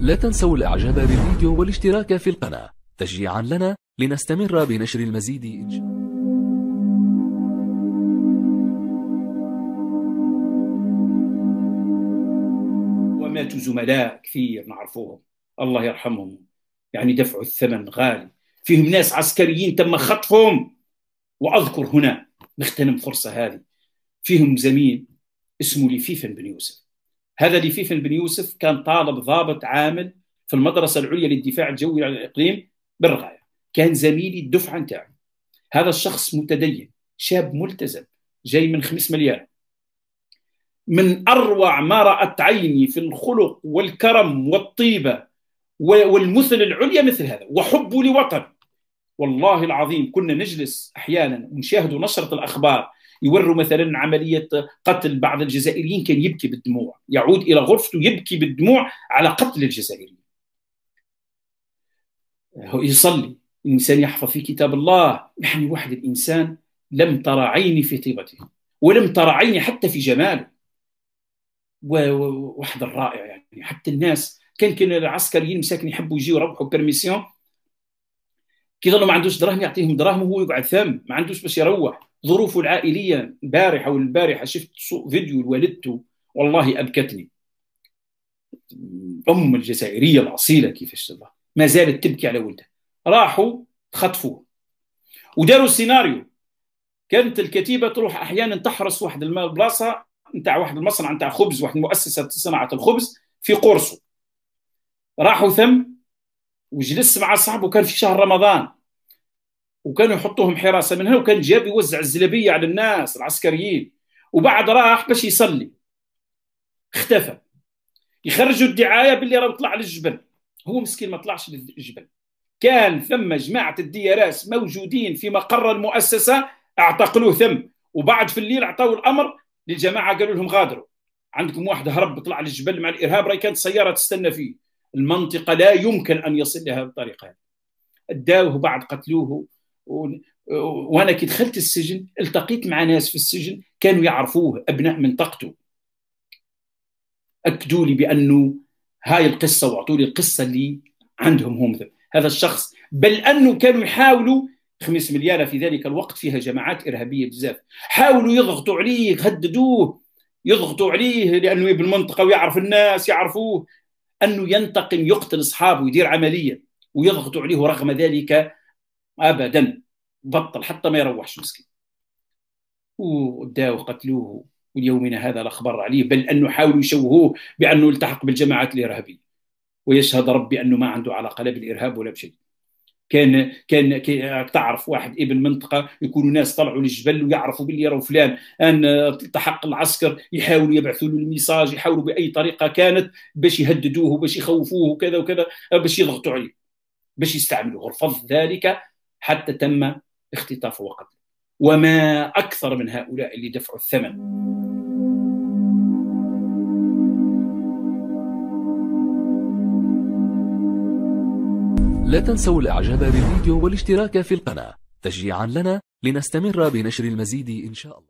لا تنسوا الاعجاب بالفيديو والاشتراك في القناة تشجيعا لنا لنستمر بنشر المزيد. وماتوا زملاء كثير نعرفوهم الله يرحمهم، يعني دفعوا الثمن غالي. فيهم ناس عسكريين تم خطفهم، واذكر هنا نغتنم فرصة هذه، فيهم زميل اسمه ليفيفن بن يوسف. هذا ليفيفن بن يوسف كان طالب ضابط عامل في المدرسة العليا للدفاع الجوي على الإقليم بالرغاية، كان زميلي الدفعة نتاعو. هذا الشخص متدين، شاب ملتزم، جاي من 5 مليار. من أروع ما رأت عيني في الخلق والكرم والطيبة والمثل العليا مثل هذا، وحبه لوطن. والله العظيم كنا نجلس أحيانا ونشاهد نشرة الأخبار، يوروا مثلا عملية قتل بعض الجزائريين، كان يبكي بالدموع، يعود إلى غرفته يبكي بالدموع على قتل الجزائريين. يصلي الإنسان، يحفظ في كتاب الله. نحن وحد الإنسان لم ترى عيني في طيبته، ولم ترى عيني حتى في جماله، وحد الرائع. يعني حتى الناس كان العسكريين مساكن يحبوا يجيوا يربحوا بيرميسيون، كي يظلوا ما عندوش دراهم يعطيهم دراهم وهو يقعد ثم ما عندوش باش يروح. ظروفه العائلية بارحة، والبارحة شفت فيديو لوالدته والله أبكتني، أم الجزائرية الأصيلة كيفاش تبقى ما زالت تبكي على ولدها. راحوا خطفوه وداروا سيناريو، كانت الكتيبة تروح أحيانا تحرس واحد البلاصة نتاع واحد المصنع نتاع خبز، واحد مؤسسة صناعة الخبز في قرصو. راحوا ثم وجلس مع صاحبه، كان في شهر رمضان، وكانوا يحطوهم حراسه من هنا، وكان جاب يوزع الزلبيه على الناس العسكريين. وبعد راح باش يصلي اختفى، يخرجوا الدعايه باللي راه طلع للجبل، هو مسكين ما طلعش للجبل. كان ثم جماعه الدياراس موجودين في مقر المؤسسه، اعتقلوه ثم، وبعد في الليل عطاو الامر للجماعه، قالوا لهم غادروا، عندكم واحد هرب طلع للجبل مع الارهاب، راهي كانت سياره تستنى فيه، المنطقه لا يمكن ان يصل لها بالطريقه هذه. اداوه بعد قتلوه. وانا كي دخلت السجن التقيت مع ناس في السجن كانوا يعرفوه، ابناء منطقته، اكدوا لي بانه هاي القصه، واعطوا لي القصه اللي عندهم هم هذا الشخص. بل انه كانوا يحاولوا 5 مليار في ذلك الوقت فيها جماعات ارهابيه بزاف، حاولوا يضغطوا عليه، يهددوه، يضغطوا عليه لانه بالمنطقه ويعرف الناس يعرفوه، انه ينتقم، يقتل اصحابه ويدير عمليه، ويضغطوا عليه. رغم ذلك ابدا بطل حتى ما يروحش مسكين، وداو قتلوه. وليومنا هذا لا خبر عليه، بل انه حاولوا يشوهوه بانه التحق بالجماعات الارهابيه، ويشهد ربي انه ما عنده علاقه لا بالارهاب ولا بشيء. كان تعرف واحد ابن منطقه، يكونوا ناس طلعوا للجبل ويعرفوا باللي راهو فلان ان التحق العسكر، يحاولوا يبعثوا له الميساج، يحاولوا باي طريقه كانت باش يهددوه، باش يخوفوه وكذا وكذا، باش يضغطوا عليه، باش يستعملوه. رفض ذلك حتى تم اختطافه وقتله. وما أكثر من هؤلاء اللي دفعوا الثمن. لا تنسوا الإعجاب بالفيديو والاشتراك في القناة تشجيعا لنا لنستمر بنشر المزيد إن شاء الله.